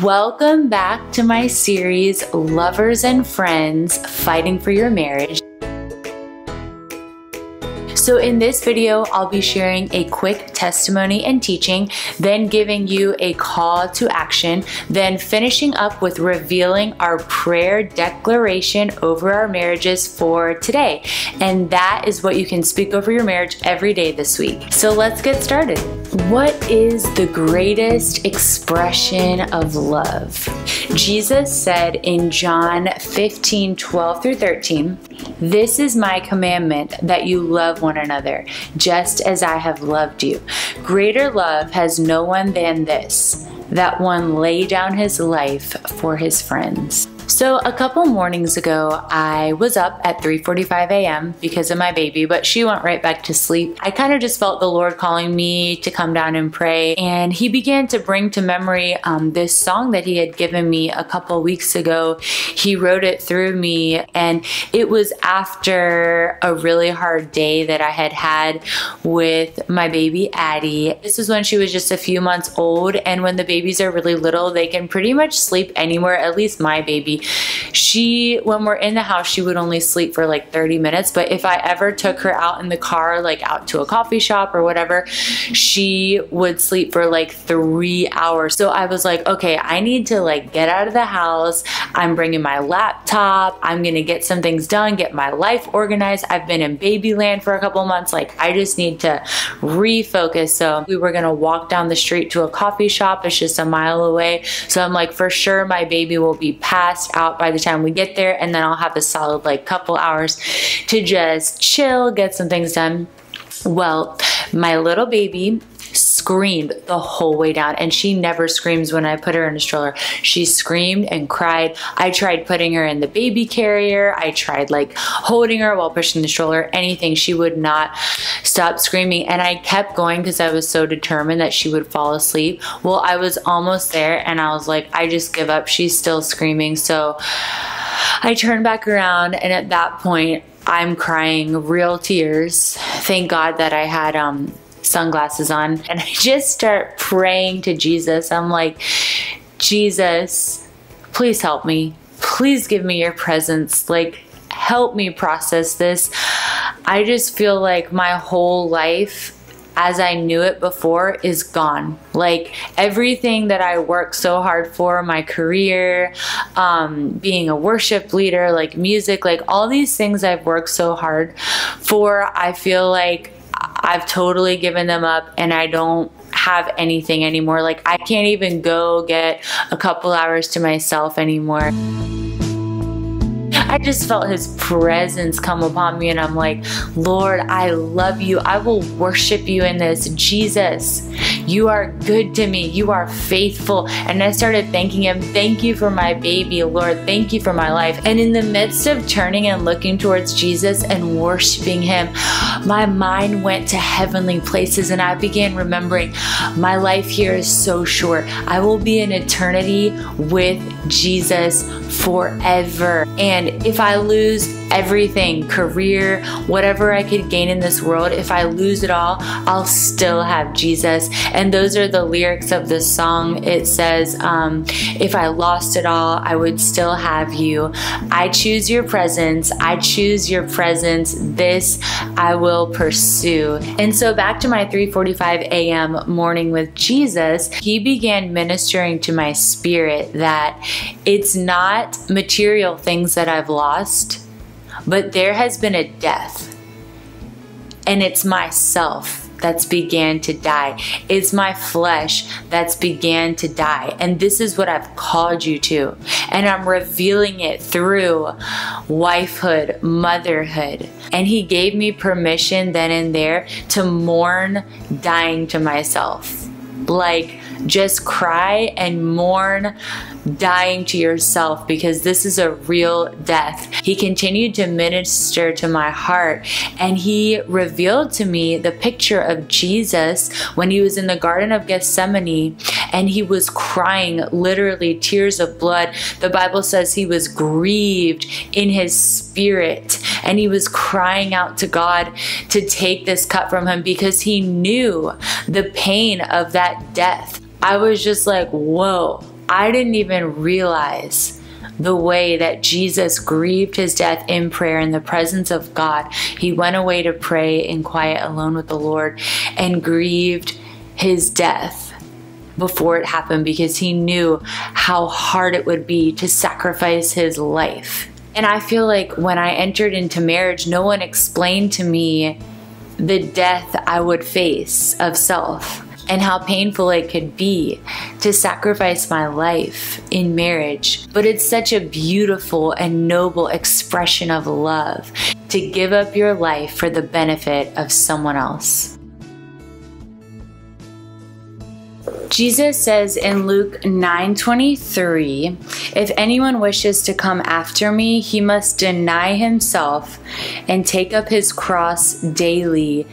Welcome back to my series, Lovers and Friends, Fighting for Your Marriage. So in this video, I'll be sharing a quick testimony and teaching, then giving you a call to action, then finishing up with revealing our prayer declaration over our marriages for today. And that is what you can speak over your marriage every day this week. So let's get started. What is the greatest expression of love? Jesus said in John 15:12-13, "This is my commandment, that you love one another, just as I have loved you. Greater love has no one than this, that one lay down his life for his friends." So a couple mornings ago, I was up at 3:45 a.m. because of my baby, but she went right back to sleep. I kind of just felt the Lord calling me to come down and pray, and he began to bring to memory this song that he had given me a couple weeks ago. He wrote it through me, and it was after a really hard day that I had had with my baby Addie. This was when she was just a few months old, and when the babies are really little, they can pretty much sleep anywhere, at least my baby. She, when we're in the house, she would only sleep for like 30 minutes, but if I ever took her out in the car, like out to a coffee shop or whatever, she would sleep for like 3 hours. So I was like, okay, I need to like get out of the house. I'm bringing my laptop. I'm going to get some things done, get my life organized. I've been in baby land for a couple months. Like, I just need to refocus. So we were going to walk down the street to a coffee shop. It's just a mile away. So I'm like, for sure, my baby will be passed out by the time we get there, and then I'll have a solid like couple hours to just chill, get some things done. Well, my little baby screamed the whole way down, and she never screams when I put her in a stroller. She screamed and cried. I tried putting her in the baby carrier. I tried like holding her while pushing the stroller, anything. She would not stop screaming, and I kept going because I was so determined that she would fall asleep. Well, I was almost there, and I was like, I just give up. She's still screaming. So I turned back around, and at that point, I'm crying real tears. Thank God that I had sunglasses on, and I just start praying to Jesus. I'm like, Jesus, please help me. Please give me your presence. Like, help me process this. I just feel like my whole life as I knew it before is gone. Like, everything that I worked so hard for, my career, being a worship leader, like music, like all these things I've worked so hard for, I feel like I've totally given them up, and I don't have anything anymore. Like, I can't even go get a couple hours to myself anymore. I just felt his presence come upon me, and I'm like, Lord, I love you. I will worship you in this. Jesus, you are good to me. You are faithful. And I started thanking him. Thank you for my baby, Lord. Thank you for my life. And in the midst of turning and looking towards Jesus and worshiping him, my mind went to heavenly places, and I began remembering my life here is so short. I will be in eternity with Jesus forever. And if I lose everything, career, whatever I could gain in this world, if I lose it all, I'll still have Jesus. And those are the lyrics of this song. It says, if I lost it all, I would still have you. I choose your presence. I choose your presence. This I will pursue. And so back to my 3:45 a.m. morning with Jesus, he began ministering to my spirit that it's not material things that I've lost, but there has been a death, and it's myself that's began to die. It's my flesh that's began to die. And this is what I've called you to. And I'm revealing it through wifehood, motherhood. And he gave me permission then and there to mourn dying to myself. Like, just cry and mourn dying to yourself, because this is a real death. He continued to minister to my heart, and he revealed to me the picture of Jesus when he was in the Garden of Gethsemane, and he was crying literally tears of blood. The Bible says he was grieved in his spirit, and he was crying out to God to take this cup from him because he knew the pain of that death. I was just like, whoa, I didn't even realize the way that Jesus grieved his death in prayer in the presence of God. He went away to pray in quiet alone with the Lord and grieved his death before it happened because he knew how hard it would be to sacrifice his life. And I feel like when I entered into marriage, no one explained to me the death I would face of self and how painful it could be to sacrifice my life in marriage. But it's such a beautiful and noble expression of love to give up your life for the benefit of someone else. Jesus says in Luke 9:23, "If anyone wishes to come after me, he must deny himself and take up his cross daily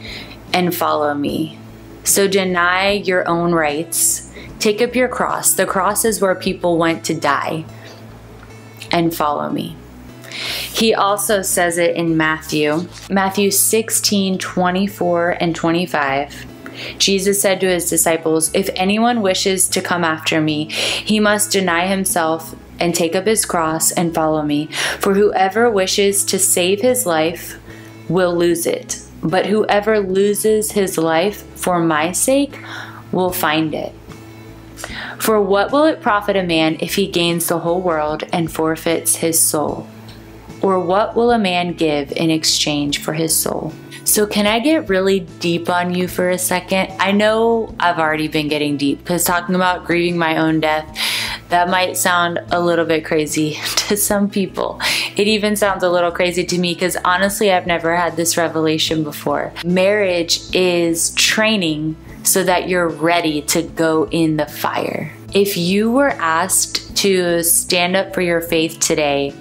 and follow me." So deny your own rights, take up your cross. The cross is where people went to die, and follow me. He also says it in Matthew 16:24 and 25. Jesus said to his disciples, "If anyone wishes to come after me, he must deny himself and take up his cross and follow me. For whoever wishes to save his life will lose it, but whoever loses his life for my sake will find it. For what will it profit a man if he gains the whole world and forfeits his soul? Or what will a man give in exchange for his soul?" So can I get really deep on you for a second? I know I've already been getting deep because talking about grieving my own death, that might sound a little bit crazy to some people. It even sounds a little crazy to me because honestly, I've never had this revelation before. Marriage is training so that you're ready to go in the fire. If you were asked to stand up for your faith today,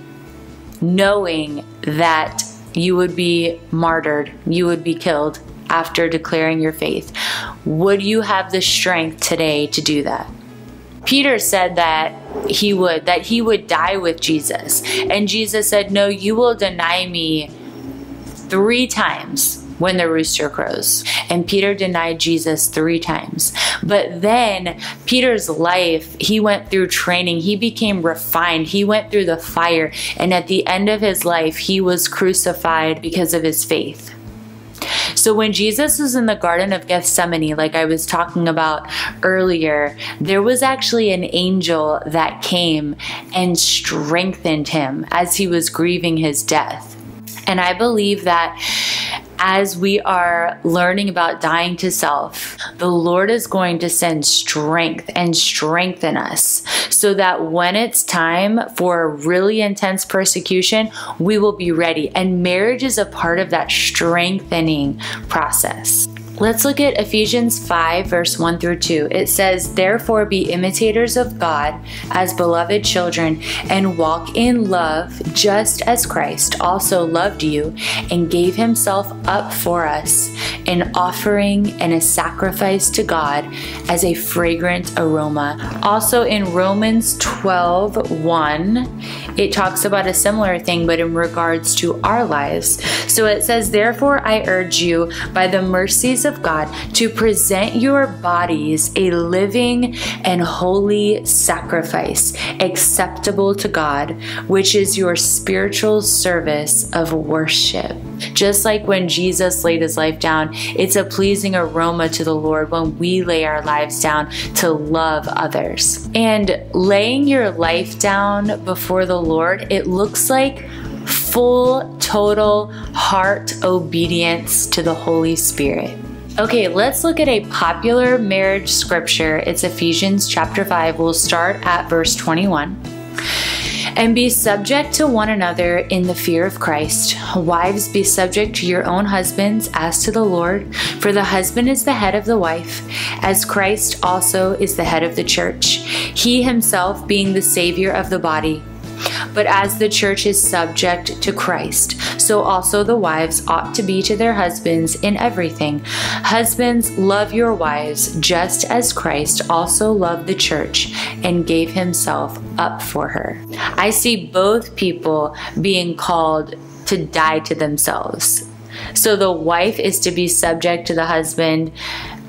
knowing that you would be martyred, you would be killed after declaring your faith, would you have the strength today to do that? Peter said that he would die with Jesus. And Jesus said, "No, you will deny me 3 times when the rooster crows." And Peter denied Jesus 3 times. But then Peter's life, he went through training, he became refined, he went through the fire, and at the end of his life, he was crucified because of his faith. So when Jesus was in the Garden of Gethsemane, like I was talking about earlier, there was actually an angel that came and strengthened him as he was grieving his death. And I believe that as we are learning about dying to self, the Lord is going to send strength and strengthen us so that when it's time for a really intense persecution, we will be ready. And marriage is a part of that strengthening process. Let's look at Ephesians 5:1-2. It says, "Therefore be imitators of God as beloved children and walk in love just as Christ also loved you and gave himself up for us, an offering and a sacrifice to God as a fragrant aroma." Also in Romans 12:1, it talks about a similar thing, but in regards to our lives. So it says, "Therefore I urge you by the mercies of God to present your bodies a living and holy sacrifice acceptable to God, which is your spiritual service of worship." Just like when Jesus laid his life down, it's a pleasing aroma to the Lord when we lay our lives down to love others. And laying your life down before the Lord, it looks like full, total heart obedience to the Holy Spirit. Okay, let's look at a popular marriage scripture. It's Ephesians chapter 5. We'll start at verse 21. "And be subject to one another in the fear of Christ. Wives, be subject to your own husbands as to the Lord, for the husband is the head of the wife, as Christ also is the head of the church, he himself being the Savior of the body. But as the church is subject to Christ, so also the wives ought to be to their husbands in everything. Husbands, love your wives, just as Christ also loved the church and gave himself up for her." I see both people being called to die to themselves. So the wife is to be subject to the husband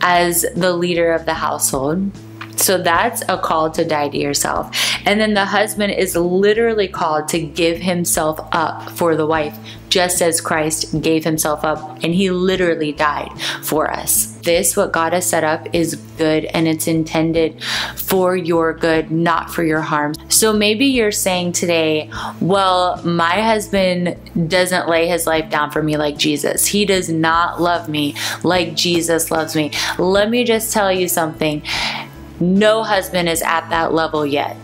as the leader of the household. So that's a call to die to yourself. And then the husband is literally called to give himself up for the wife, just as Christ gave himself up, and he literally died for us. This, what God has set up, is good, and it's intended for your good, not for your harm. So maybe you're saying today, well, my husband doesn't lay his life down for me like Jesus. He does not love me like Jesus loves me. Let me just tell you something. No husband is at that level yet.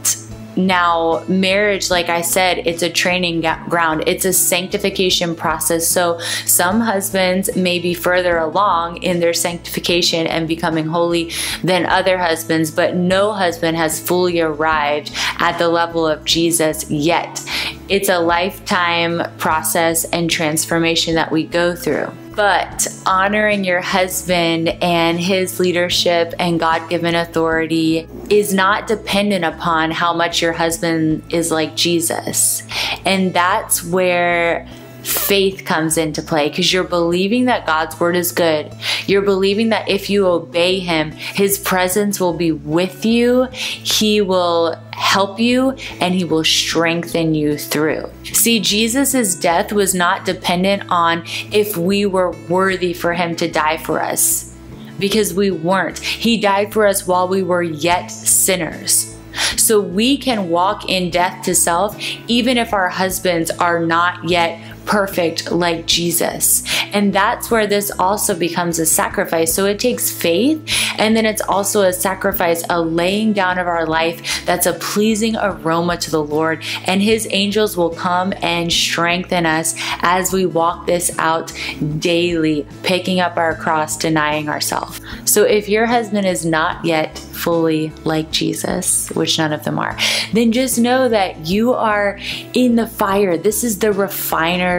Now, marriage, like I said, it's a training ground. It's a sanctification process. So some husbands may be further along in their sanctification and becoming holy than other husbands, but no husband has fully arrived at the level of Jesus yet. It's a lifetime process and transformation that we go through. But honoring your husband and his leadership and God-given authority is not dependent upon how much your husband is like Jesus. And that's where faith comes into play, because you're believing that God's word is good. You're believing that if you obey him, his presence will be with you. He will help you and he will strengthen you through. See, Jesus's death was not dependent on if we were worthy for him to die for us, because we weren't. He died for us while we were yet sinners. So we can walk in death to self even if our husbands are not yet perfect like Jesus. And that's where this also becomes a sacrifice. So it takes faith, and then it's also a sacrifice, a laying down of our life that's a pleasing aroma to the Lord. And his angels will come and strengthen us as we walk this out daily, picking up our cross, denying ourselves. So if your husband is not yet fully like Jesus, which none of them are, then just know that you are in the fire. This is the refiner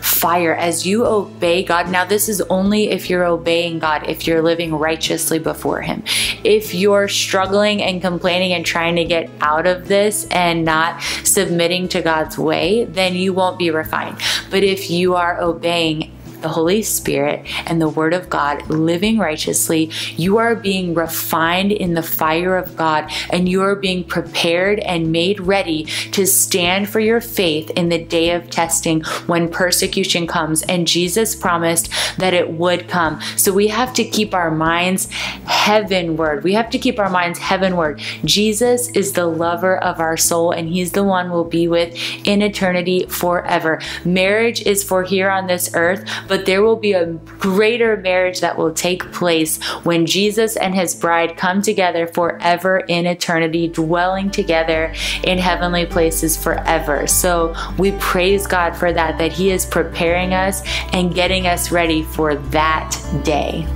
fire as you obey God. Now, this is only if you're obeying God, if you're living righteously before him. If you're struggling and complaining and trying to get out of this and not submitting to God's way, then you won't be refined. But if you are obeying the Holy Spirit and the Word of God, living righteously, you are being refined in the fire of God, and you are being prepared and made ready to stand for your faith in the day of testing when persecution comes. And Jesus promised that it would come. So we have to keep our minds heavenward. We have to keep our minds heavenward. Jesus is the lover of our soul, and he's the one we'll be with in eternity forever. Marriage is for here on this earth, but there will be a greater marriage that will take place when Jesus and his bride come together forever in eternity, dwelling together in heavenly places forever. So we praise God for that, that he is preparing us and getting us ready for that day.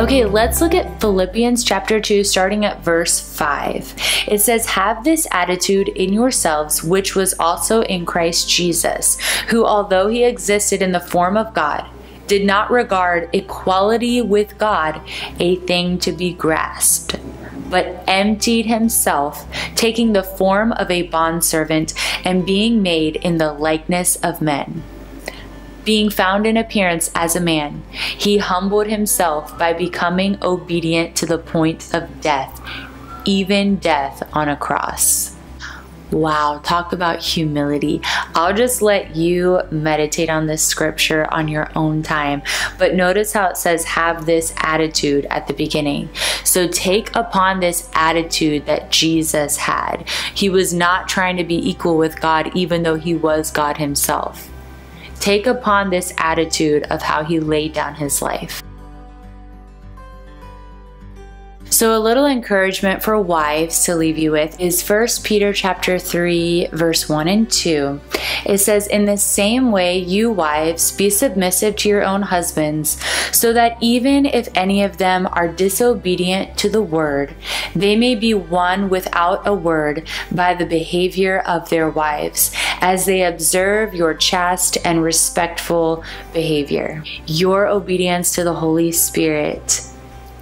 Okay, let's look at Philippians chapter 2, starting at verse 5. It says, "Have this attitude in yourselves, which was also in Christ Jesus, who, although he existed in the form of God, did not regard equality with God a thing to be grasped, but emptied himself, taking the form of a bondservant and being made in the likeness of men. Being found in appearance as a man, he humbled himself by becoming obedient to the point of death, even death on a cross." Wow, talk about humility. I'll just let you meditate on this scripture on your own time, but notice how it says, "Have this attitude" at the beginning. So take upon this attitude that Jesus had. He was not trying to be equal with God, even though he was God himself. Take upon this attitude of how he laid down his life. So a little encouragement for wives to leave you with is 1 Peter chapter 3, verse 1 and 2. It says, "In the same way, you wives, be submissive to your own husbands, so that even if any of them are disobedient to the word, they may be won without a word by the behavior of their wives, as they observe your chaste and respectful behavior." Your obedience to the Holy Spirit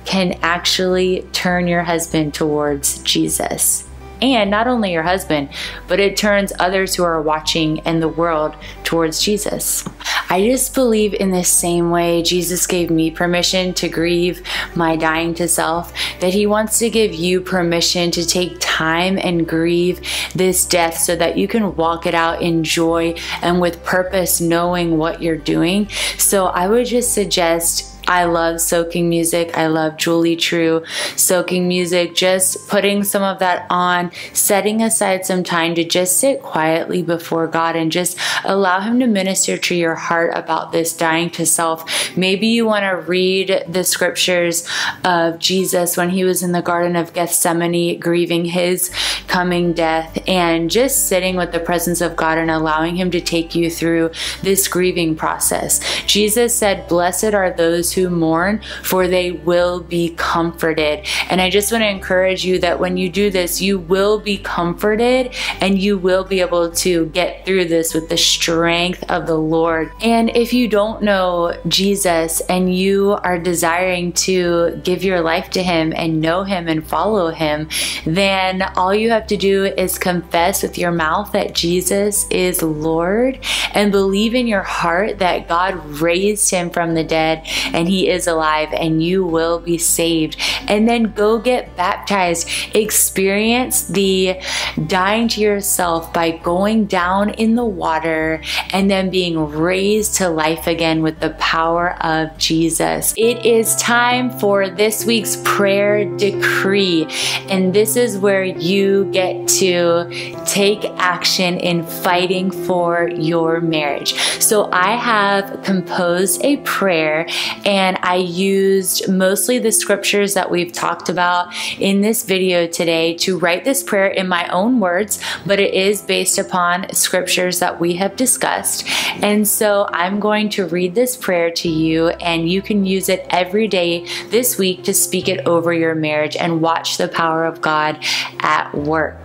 can actually turn your husband towards Jesus. and not only your husband, but it turns others who are watching and the world towards Jesus. I just believe in the same way Jesus gave me permission to grieve my dying to self, that he wants to give you permission to take time and grieve this death so that you can walk it out in joy and with purpose, knowing what you're doing. So I would just suggest, I love soaking music. I love Julie True soaking music, just putting some of that on, setting aside some time to just sit quietly before God and just allow him to minister to your heart about this dying to self. Maybe you want to read the scriptures of Jesus when he was in the Garden of Gethsemane grieving his coming death, and just sitting with the presence of God and allowing him to take you through this grieving process. Jesus said, "Blessed are those who mourn, for they will be comforted." And I just want to encourage you that when you do this, you will be comforted and you will be able to get through this with the strength of the Lord. And if you don't know Jesus and you are desiring to give your life to him and know him and follow him, then all you have to do is confess with your mouth that Jesus is Lord and believe in your heart that God raised him from the dead and he is alive, and you will be saved. And then go get baptized. Experience the dying to yourself by going down in the water and then being raised to life again with the power of Jesus. It is time for this week's prayer decree, and this is where you get to take action in fighting for your marriage. So I have composed a prayer, and I used mostly the scriptures that we've talked about in this video today to write this prayer in my own words, but it is based upon scriptures that we have discussed. And so I'm going to read this prayer to you, and you can use it every day this week to speak it over your marriage and watch the power of God at work.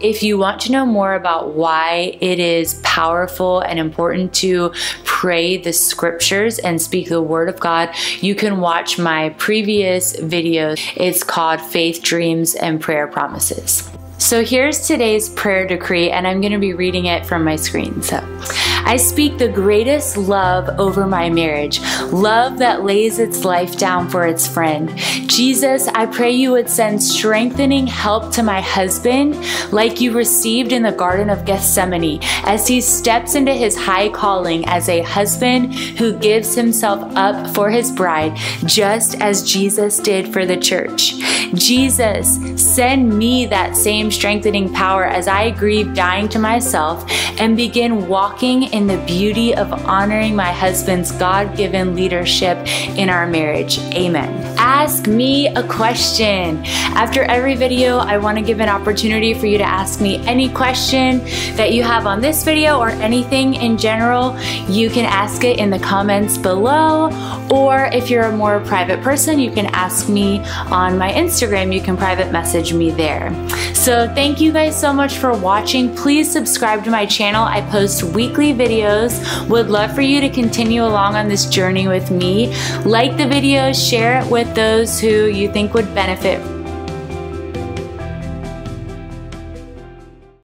If you want to know more about why it is powerful and important to pray the scriptures and speak the word of God, you can watch my previous video. It's called Faith, Dreams, and Prayer Promises. So here's today's prayer decree, and I'm going to be reading it from my screen. So, I speak the greatest love over my marriage, love that lays its life down for its friend. Jesus, I pray you would send strengthening help to my husband like you received in the Garden of Gethsemane as he steps into his high calling as a husband who gives himself up for his bride, just as Jesus did for the church. Jesus, send me that same strengthening power as I grieve dying to myself and begin walking in the beauty of honoring my husband's God-given leadership in our marriage. Amen. Ask me a question. After every video, I want to give an opportunity for you to ask me any question that you have on this video or anything in general. You can ask it in the comments below, or if you're a more private person, you can ask me on my Instagram. You can private message me there. So thank you guys so much for watching. Please subscribe to my channel. I post weekly videos. Would love for you to continue along on this journey with me. Like the video, share it with those who you think would benefit.